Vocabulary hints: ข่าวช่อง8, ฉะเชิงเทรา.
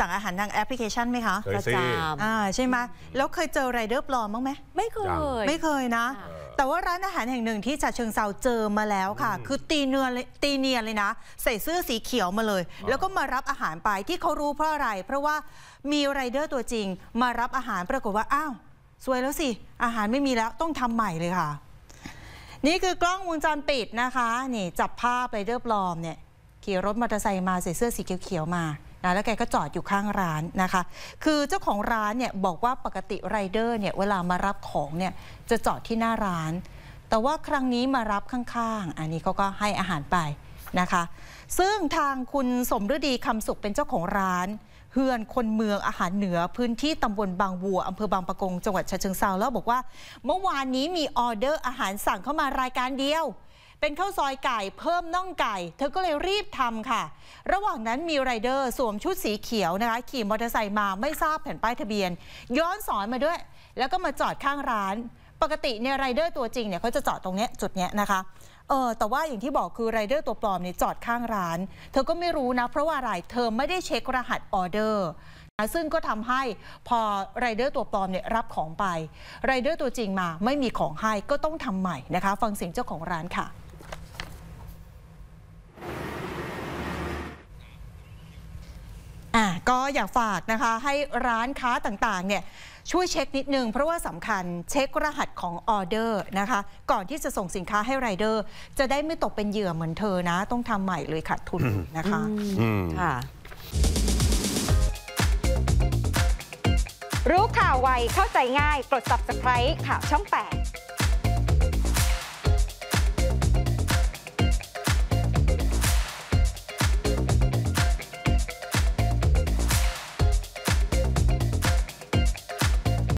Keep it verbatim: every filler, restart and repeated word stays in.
สั่งอาหารทางแอปพลิเคชันไหมคะประจำอ่าใช่ไหมแล้วเคยเจอไรเดอร์ปลอมบ้างไหมไม่เคยไม่เคยนะแต่ว่าร้านอาหารแห่งหนึ่งที่ฉะเชิงเทราเจอมาแล้วค่ะคือตีเนียนตีเนียนเลยนะใส่เสื้อสีเขียวมาเลยแล้วก็มารับอาหารไปที่เขารู้เพราะอะไรเพราะว่ามีไรเดอร์ตัวจริงมารับอาหารปรากฏว่าอ้าวซวยแล้วสิอาหารไม่มีแล้วต้องทำใหม่เลยค่ะนี่คือกล้องวงจรปิดนะคะนี่จับภาพไรเดอร์ปลอมเนี่ยขี่รถมอเตอร์ไซค์มาใส่เสื้อสีเขียวๆมานะแล้วแกก็จอดอยู่ข้างร้านนะคะคือเจ้าของร้านเนี่ยบอกว่าปกติไรเดอร์เนี่ยเวลามารับของเนี่ยจะจอดที่หน้าร้านแต่ว่าครั้งนี้มารับข้างๆอันนี้เขาก็ให้อาหารไปนะคะซึ่งทางคุณสมฤดีคำสุขเป็นเจ้าของร้านเฮือนคนเมืองอาหารเหนือพื้นที่ตำบลบางวัวอำเภอบางปะกงจังหวัดฉะเชิงเทราแล้วบอกว่าเมื่อวานนี้มีออเดอร์อาหารสั่งเข้ามารายการเดียวเป็นข้าวซอยไก่เพิ่มน่องไก่เธอก็เลยรีบทำค่ะระหว่างนั้นมีไรเดอร์สวมชุดสีเขียวนะคะขี่มอเตอร์ไซค์มาไม่ทราบแผ่นป้ายทะเบียนย้อนสอนมาด้วยแล้วก็มาจอดข้างร้านปกติเนี่ยไรเดอร์ตัวจริงเนี่ยเขาจะจอดตรงเนี้ยจุดเนี้ยนะคะเออแต่ว่าอย่างที่บอกคือไรเดอร์ตัวปลอมเนี่ยจอดข้างร้านเธอก็ไม่รู้นะเพราะว่าอะไรเธอไม่ได้เช็ครหัสออเดอร์ซึ่งก็ทำให้พอไรเดอร์ตัวปลอมเนี่ยรับของไปไรเดอร์ตัวจริงมาไม่มีของให้ก็ต้องทำใหม่นะคะฟังเสียงเจ้าของร้านค่ะอ่ะก็อยากฝากนะคะให้ร้านค้าต่างๆเนี่ยช่วยเช็คนิดนึงเพราะว่าสำคัญเช็ครหัสของออเดอร์นะคะก่อนที่จะส่งสินค้าให้ไรเดอร์จะได้ไม่ตกเป็นเหยื่อเหมือนเธอนะต้องทำใหม่เลยขาดทุนนะคะค่ะรู้ข่าวไวเข้าใจง่ายกด ซับสไครบ์ ข่าวช่องแปด